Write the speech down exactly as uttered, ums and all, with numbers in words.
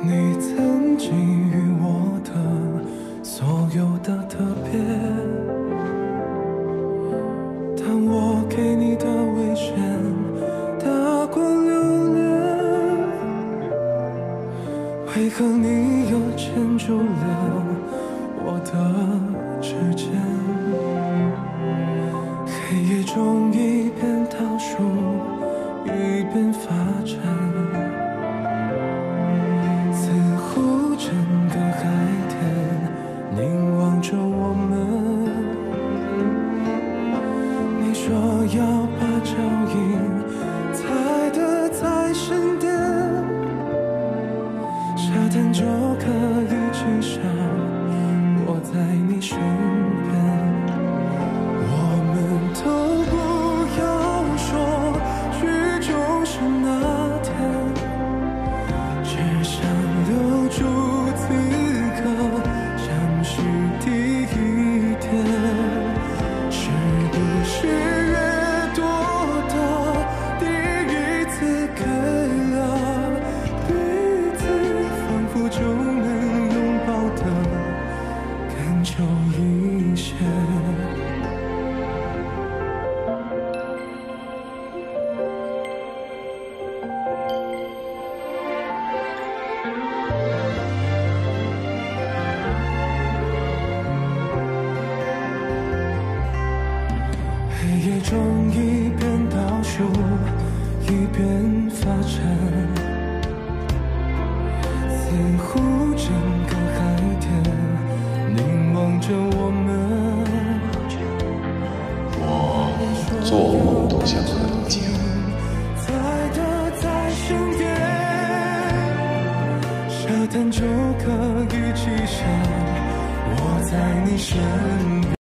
你曾给予我的所有的特别，但我给你的危险打滚流连，为何你又牵住了我的指尖？黑夜中一边倒数一边发展，整个海天凝望着我们。你说要把脚印踩得再深点，沙滩就可以轻笑我在你身边。我们都不要说去就是那天，只想留住就可以骑上我在你身边。